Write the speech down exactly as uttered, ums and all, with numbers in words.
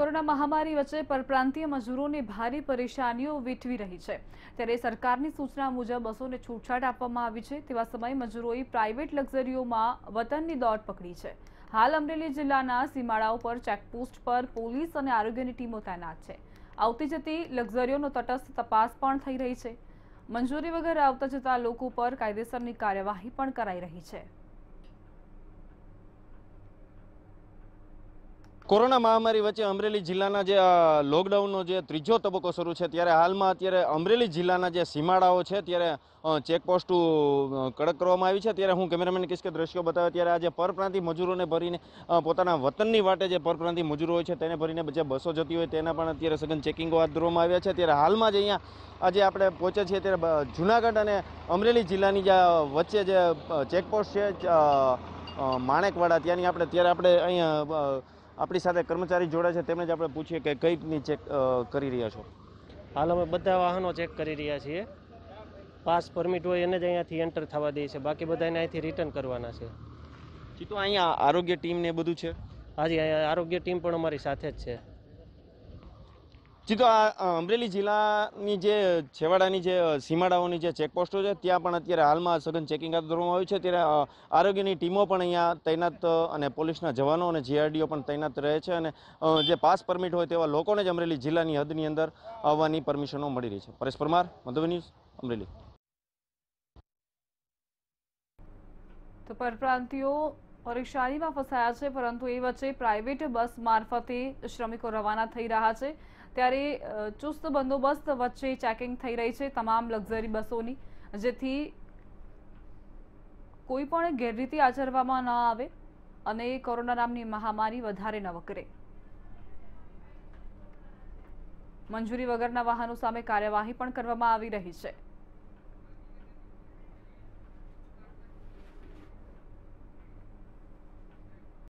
Corona महामारी वच्चे परप्रांतीय मजूरोने भारी परेशानियों वेठवी रही है। त्यारे सरकारनी सूचना मुजब बसोने छूटछाट आपवामां आवी छे। तेवा समये मजूरोए प्राइवेट लक्ઝરીઓમાં वतननी दौड़ पकड़ी है। हाल अमरेली जिल्लाना सीमाड़ाओ पर चेकपोस्ट पर पोलीस अने आरोग्यनी टीमो तैनात है। आवती जती लक्ઝરીઓનો तटस्थ तपास पण थई रही है। मंजूरी वगर आवता जता लोको पर कायदेसरनी कार्यवाही पण कराई रही है। कोरोना महामारी वच्चे अमरेली जिल्लाना जे लॉकडाउननो जे त्रीजो तबक्को शुरू है, त्यारे हाल में अत्यारे अमरेली जिल्लाना जे सीमाड़ाओ है त्यारे चेकपोस्ट कड़क करवामां आवी छे। त्यारे हूँ कैमरामेन किस के दृश्यों बतावे त्यारे आज परप्रांतीय मजूरोने भरीने पोताना वतननी वाटे जे परप्रांतीय मजूरो होय छे तेने भरीने जे बसों जती होय तेना पण अत्यारे सघन चेकिंगो हाथ धरवामां आव्या छे। त्यारे हाल में ज अहींया આજે આપણે પહોંચે છીએ ત્યારે જૂનાગઢ અને અમરેલી જિલ્લાની જે વચ્ચે જે ચેકપોસ્ટ છે માણેકવાડા ત્યાંની આપણે ત્યારે આપણે અહીંયા આપણી સાથે કર્મચારી જોડે છે, તેમણે જ આપણે પૂછીએ કે કઈ રીતની ચેક કરી રહ્યા છો? હાલ અમે બધા વાહનો ચેક કરી રહ્યા છીએ, પાસ પરમિટ હોય એને જ અહીંયાથી એન્ટર થવા દઈએ છીએ, બાકી બધાને અહીંથી રિટર્ન કરવાના છે જી। તો અહીંયા આરોગ્ય ટીમ ને બધું છે? હાજી, અહીંયા આરોગ્ય ટીમ પણ અમારી સાથે જ છે जी। तो अमरेली जिलानी जे छेवाड़ानी जे सीमाड़ाओनी जे चेकपोस्टो छे त्यां पण अत्यारे हालमां सघन चेकिंग हाथ धरवामां आव्युं छे। त्यारे आरोग्यनी टीमों पण अहींया तैनात अने पोलीसना जवानो अने जीआरडीओ पण तैनात रहे छे अने जे पास परमिट होय तेवा लोकोने ज अमरेली जिल्लानी हदनी अंदर आववानी परमिशनो मळी रही छे। परेश परमार, मंतव्य न्यूज, अमरेली। तो परप्रांतीयो परेशानीमां फसाया छे, परंतु ए वच्चे प्राइवेट बस मार्फते श्रमिको रवाना थई रह्या छे। त्यारे चुस्त बंदोबस्त वच्चे चेकिंग थई रही है तमाम लक्ઝરી बसोनी, जेथी कोई पण गैररीति आचरवामां न आवे अने कोरोना नामनी महामारी वधारे न वकरे। मंजूरी वगरना वाहनों सामे कार्यवाही पण करवामां आवी रही है।